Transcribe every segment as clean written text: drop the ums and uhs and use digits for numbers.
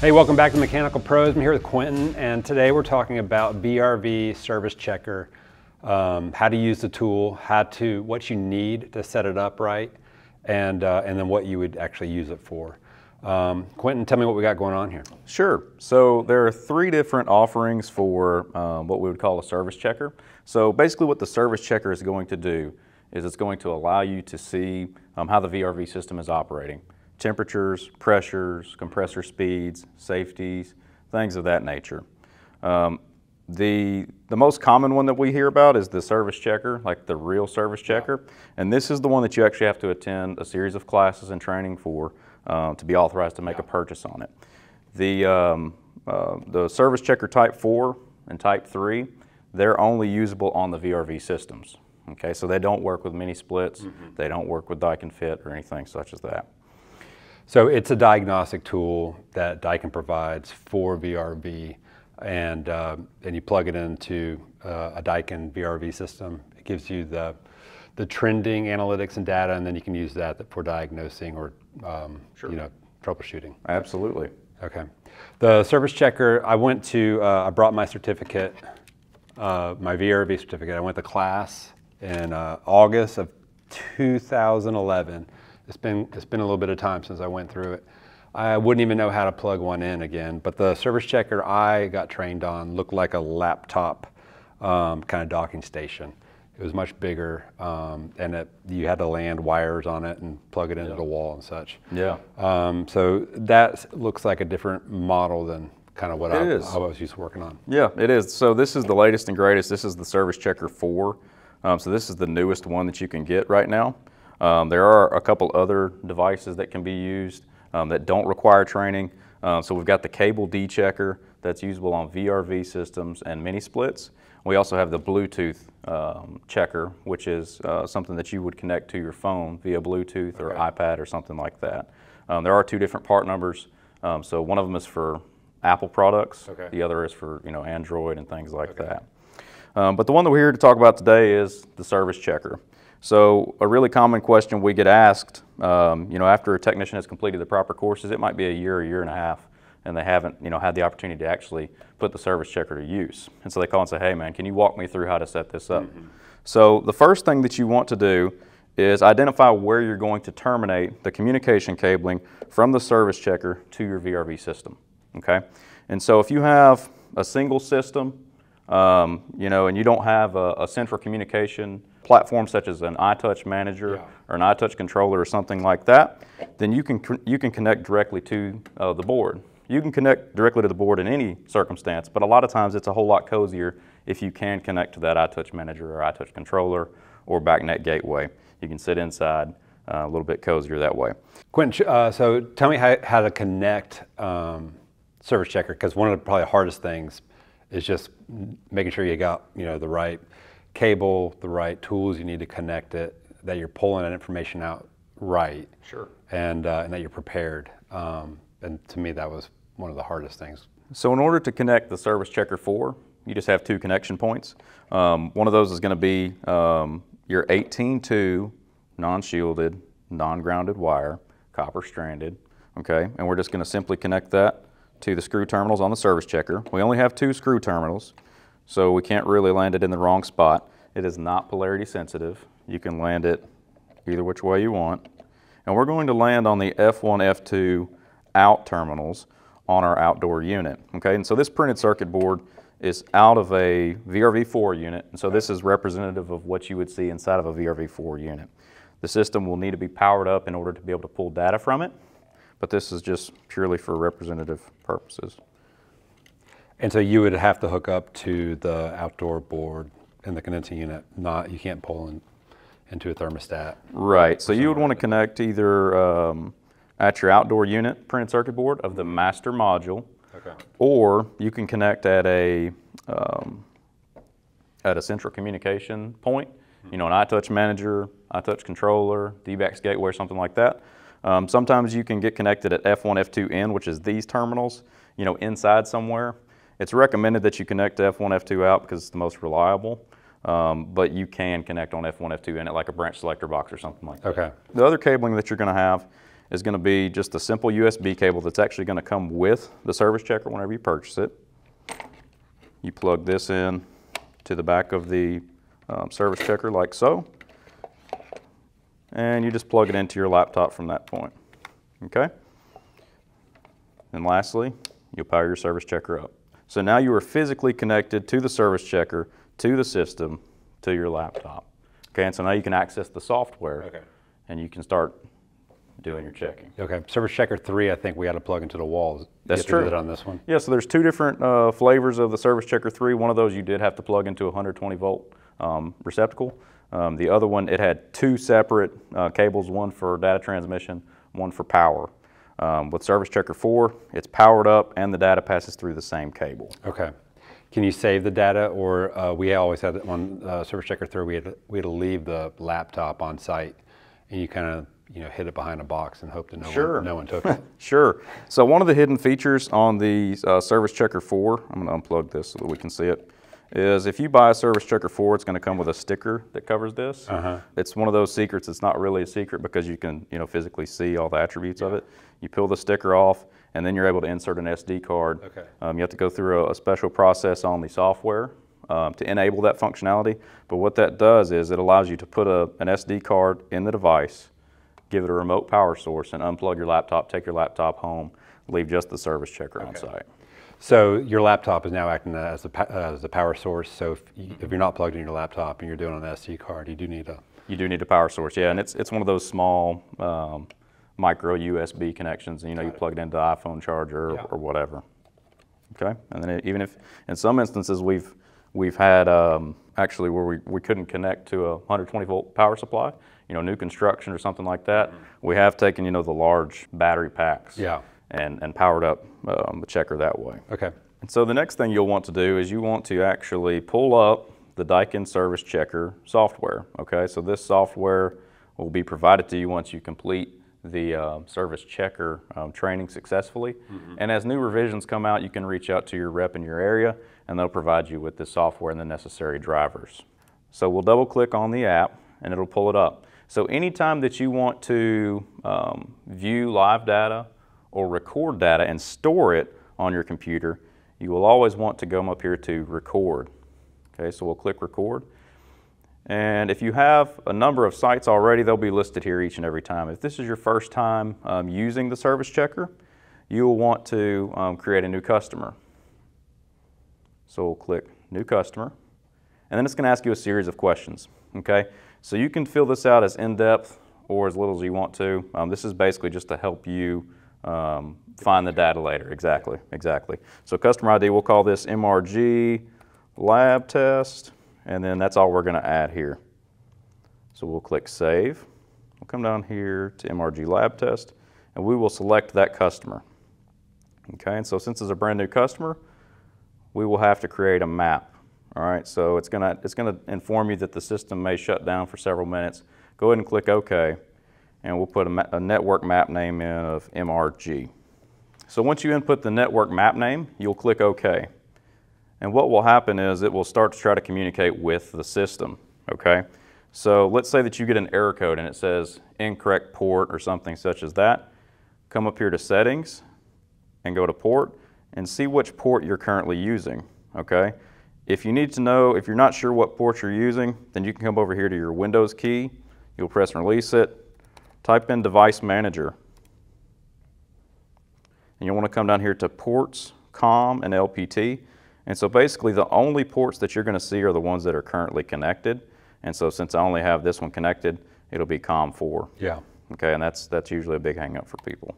Hey, welcome back to Mechanical Pros. I'm here with Quentin, and today we're talking about VRV service checker, how to use the tool, what you need to set it up right, and then what you would actually use it for. Quentin, tell me what we got going on here. Sure. So there are three different offerings for what we would call a service checker. So basically what the service checker is going to do is it's going to allow you to see how the VRV system is operating. Temperatures, pressures, compressor speeds, safeties, things of that nature. The most common one that we hear about is the service checker, like the real service checker. And this is the one that you actually have to attend a series of classes and training for to be authorized to make a purchase on it. The service checker type 4 and type 3, they're only usable on the VRV systems. Okay, so they don't work with mini splits, they don't work with Daikin Fit or anything such as that. So it's a diagnostic tool that Daikin provides for VRV, and you plug it into a Daikin VRV system. It gives you the trending analytics and data, and then you can use that for diagnosing or you know, troubleshooting. Absolutely. Okay. The service checker. I went to. I brought my certificate, my VRV certificate. I went to class in August of 2011. It's been a little bit of time since I went through it. I wouldn't even know how to plug one in again, but the service checker I got trained on looked like a laptop kind of docking station. It was much bigger, and you had to land wires on it and plug it into the wall and such. Yeah. So that looks like a different model than kind of what I was used to working on. Yeah, it is. So this is the latest and greatest. This is the service checker 4. So this is the newest one that you can get right now. There are a couple other devices that can be used that don't require training. So we've got the cable D checker that's usable on VRV systems and mini splits. We also have the Bluetooth checker, which is something that you would connect to your phone via Bluetooth or iPad or something like that. There are two different part numbers. So one of them is for Apple products. The other is for Android and things like that. But the one that we're here to talk about today is the service checker. So a really common question we get asked, after a technician has completed the proper courses, it might be a year and a half, and they haven't, had the opportunity to actually put the service checker to use. And so they call and say, hey man, can you walk me through how to set this up? So the first thing that you want to do is identify where you're going to terminate the communication cabling from the service checker to your VRV system, okay? And so if you have a single system, and you don't have a central communication platform such as an iTouch manager or an iTouch controller or something like that, then you can connect directly to the board. You can connect directly to the board in any circumstance, but a lot of times it's a whole lot cozier if you can connect to that iTouch manager or iTouch controller or BackNet gateway. You can sit inside a little bit cozier that way. Quentin, so tell me how to connect service checker, because one of the probably hardest things is just making sure you got the right cable, the right tools you need to connect it, that you're pulling that information out right, and that you're prepared. And to me, that was one of the hardest things. So in order to connect the service checker 4, you just have two connection points. One of those is going to be your 18-2 non-shielded, non-grounded wire, copper stranded. Okay, and we're just going to simply connect that to the screw terminals on the service checker. We only have two screw terminals, so we can't really land it in the wrong spot. It is not polarity sensitive. You can land it either which way you want. And we're going to land on the F1, F2 out terminals on our outdoor unit. Okay, and so this printed circuit board is out of a VRV4 unit, and so this is representative of what you would see inside of a VRV4 unit. The system will need to be powered up in order to be able to pull data from it, but this is just purely for representative purposes. And so you would have to hook up to the outdoor board and the condensing unit. You can't pull into a thermostat. Right, so you would want to connect either at your outdoor unit printed circuit board of the master module, or you can connect at a central communication point, an iTouch manager, iTouch controller, DBAX gateway, something like that. Sometimes you can get connected at F1, F2N, which is these terminals, inside somewhere. It's recommended that you connect to F1, F2 out because it's the most reliable, but you can connect on F1, F2N at like a branch selector box or something like that. The other cabling that you're going to have is going to be just a simple USB cable that's actually going to come with the service checker whenever you purchase it. You plug this in to the back of the service checker like so, and you just plug it into your laptop from that point. Okay? And lastly, you'll power your service checker up. So now you are physically connected to the service checker, to the system, to your laptop. Okay, and so now you can access the software, okay, and you can start doing your checking. Okay, Service Checker 3, I think we had to plug into the wall. That's true. That on this one? Yeah, so there's two different flavors of the Service Checker 3. One of those you did have to plug into a 120-volt receptacle. The other one, it had two separate cables, one for data transmission, one for power. With Service Checker 4, it's powered up and the data passes through the same cable. Okay. Can you save the data, or we always had on Service Checker 3, we had to leave the laptop on site, and you kind of hid it behind a box and hope that no one took it. Sure. So one of the hidden features on the Service Checker 4, I'm going to unplug this so that we can see it, is if you buy a Service Checker 4, it's going to come with a sticker that covers this. Uh-huh. It's one of those secrets that's not really a secret because you can physically see all the attributes of it. You peel the sticker off, and then you're able to insert an SD card. Okay. You have to go through a special process on the software to enable that functionality. But what that does is it allows you to put an SD card in the device, give it a remote power source, and unplug your laptop, take your laptop home, leave just the service checker on site. So your laptop is now acting as the power source. So if you're not plugged in your laptop and you're doing an SD card, you do need a... You do need a power source, yeah. And it's one of those small... micro USB connections, and you plug it into the iPhone charger or whatever. Okay, and then even if in some instances we've had actually where we couldn't connect to a 120 volt power supply, new construction or something like that, we have taken the large battery packs, and powered up the checker that way. Okay. And so the next thing you'll want to do is you want to actually pull up the Daikin Service Checker software. Okay, so this software will be provided to you once you complete the service checker training successfully. And as new revisions come out, you can reach out to your rep in your area and they'll provide you with the software and the necessary drivers. So we'll double click on the app and it'll pull it up. So anytime that you want to view live data or record data and store it on your computer, you will always want to go up here to record. Okay, so we'll click record. And if you have a number of sites already, they'll be listed here each and every time. If this is your first time using the service checker, you will want to create a new customer. So we'll click New Customer, and then it's going to ask you a series of questions. Okay, so you can fill this out as in-depth or as little as you want to. This is basically just to help you find the data later. Exactly, exactly. So customer ID, we'll call this MRG lab test. And then that's all we're going to add here. So we'll click Save. We'll come down here to MRG Lab Test, and we will select that customer. Okay, and so since it's a brand new customer, we will have to create a map. All right, so it's going to inform you that the system may shut down for several minutes. Go ahead and click OK, and we'll put a network map name in of MRG. So once you input the network map name, you'll click OK. And what will happen is it will start to try to communicate with the system, okay? So let's say that you get an error code and it says incorrect port or something such as that. Come up here to settings and go to port and see which port you're currently using, okay? If you need to know, if you're not sure what port you're using, then you can come over here to your Windows key. You'll press and release it. Type in device manager. And you'll want to come down here to ports, COM, and LPT. And so basically the only ports that you're going to see are the ones that are currently connected. And so since I only have this one connected, it'll be COM4. Yeah. Okay, and that's usually a big hang up for people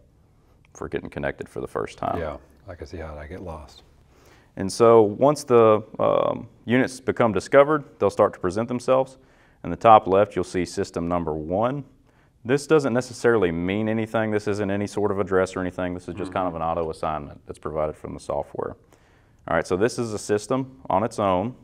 for getting connected for the first time. Yeah, I can see how I get lost. And so once the units become discovered, they'll start to present themselves. In the top left, you'll see system number 1. This doesn't necessarily mean anything. This isn't any sort of address or anything. This is just kind of an auto assignment that's provided from the software. All right, so this is a system on its own.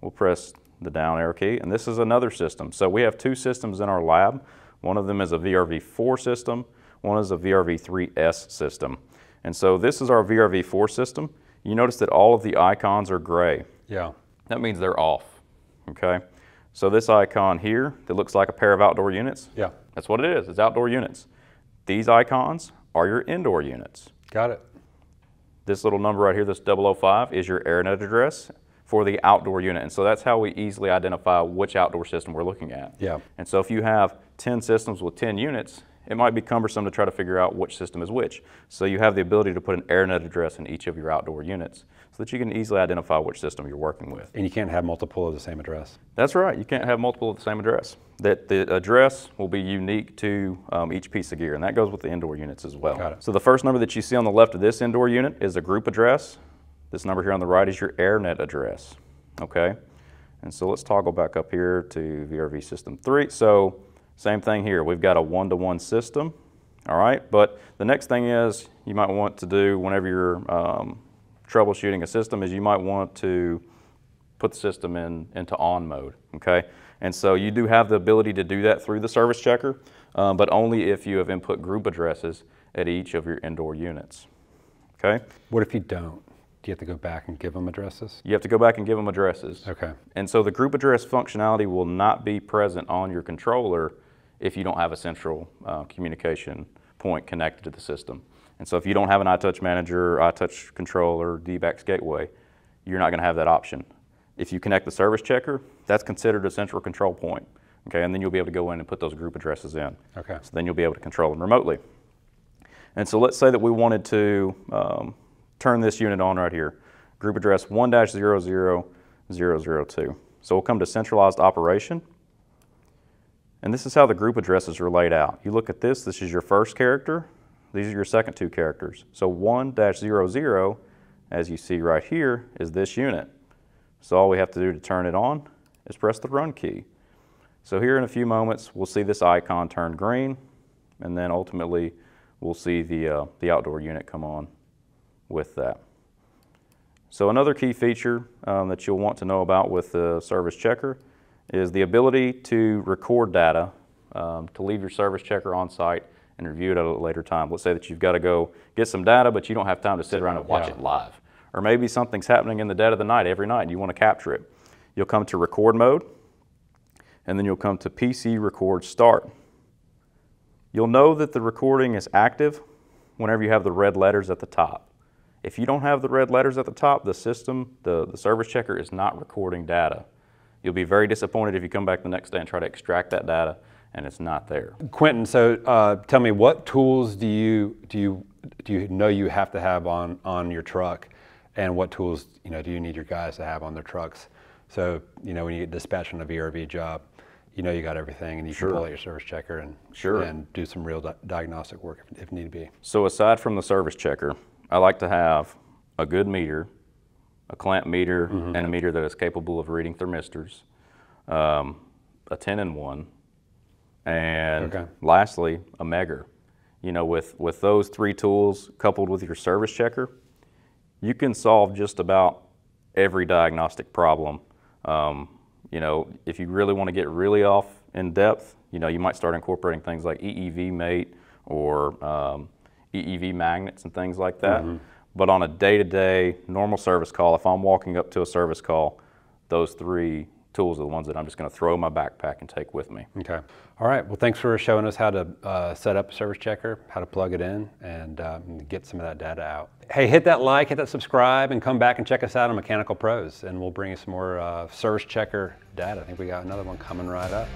We'll press the down arrow key, and this is another system. So we have two systems in our lab. One of them is a VRV4 system. One is a VRV3S system. And so this is our VRV4 system. You notice that all of the icons are gray. Yeah. That means they're off, okay? So this icon here that looks like a pair of outdoor units, yeah, that's what it is. It's outdoor units. These icons are your indoor units. Got it. This little number right here, this 005, is your AirNet address for the outdoor unit. And so that's how we easily identify which outdoor system we're looking at. Yeah. And so if you have 10 systems with 10 units, it might be cumbersome to try to figure out which system is which. So you have the ability to put an AirNet address in each of your outdoor units so that you can easily identify which system you're working with. And you can't have multiple of the same address. That's right, you can't have multiple of the same address. That the address will be unique to each piece of gear, and that goes with the indoor units as well. Got it. So the first number that you see on the left of this indoor unit is a group address. This number here on the right is your AirNet address, okay? And so let's toggle back up here to VRV system 3. So same thing here, we've got a one-to-one system, all right? But the next thing is you might want to do whenever you're troubleshooting a system is you might want to put the system into on mode, okay? And so you do have the ability to do that through the service checker, but only if you have input group addresses at each of your indoor units, okay? What if you don't? Do you have to go back and give them addresses? You have to go back and give them addresses. Okay. And so the group address functionality will not be present on your controller if you don't have a central communication point connected to the system. And so if you don't have an iTouch manager, iTouch controller, DBAX gateway, you're not going to have that option. If you connect the service checker, that's considered a central control point, okay? And then you'll be able to go in and put those group addresses in. Okay. So then you'll be able to control them remotely. And so let's say that we wanted to turn this unit on right here, group address 1-00002. So we'll come to centralized operation. And this is how the group addresses are laid out. You look at this, this is your first character. These are your second two characters. So 1-00, as you see right here, is this unit. So all we have to do to turn it on is press the run key. So here in a few moments, we'll see this icon turn green, and then ultimately we'll see the outdoor unit come on with that. So another key feature that you'll want to know about with the service checker is the ability to record data to leave your service checker on site and review it at a later time. Let's say that you've got to go get some data, but you don't have time to sit around and watch it live. Or maybe something's happening in the dead of the night every night and you want to capture it. You'll come to record mode, and then you'll come to PC record start. You'll know that the recording is active whenever you have the red letters at the top. If you don't have the red letters at the top, the system, the service checker is not recording data. You'll be very disappointed if you come back the next day and try to extract that data and it's not there. Quentin, so tell me, what tools do you know you have to have on your truck, and what tools do you need your guys to have on their trucks? So when you get dispatched on a VRV job, you got everything, and you can pull out your service checker and do some real diagnostic work if need be. So aside from the service checker, I like to have a good meter, a clamp meter, and a meter that is capable of reading thermistors, a 10-in-1, and lastly, a megger. With those three tools coupled with your service checker, you can solve just about every diagnostic problem. If you really want to get really off in depth, you might start incorporating things like EEV mate or EEV magnets and things like that. But on a day-to-day normal service call, if I'm walking up to a service call, those three tools are the ones that I'm just going to throw in my backpack and take with me. Okay. All right. Well, thanks for showing us how to set up a service checker, how to plug it in, and get some of that data out. Hey, hit that like, hit that subscribe, and come back and check us out on Mechanical Pros, and we'll bring you some more service checker data. I think we got another one coming right up.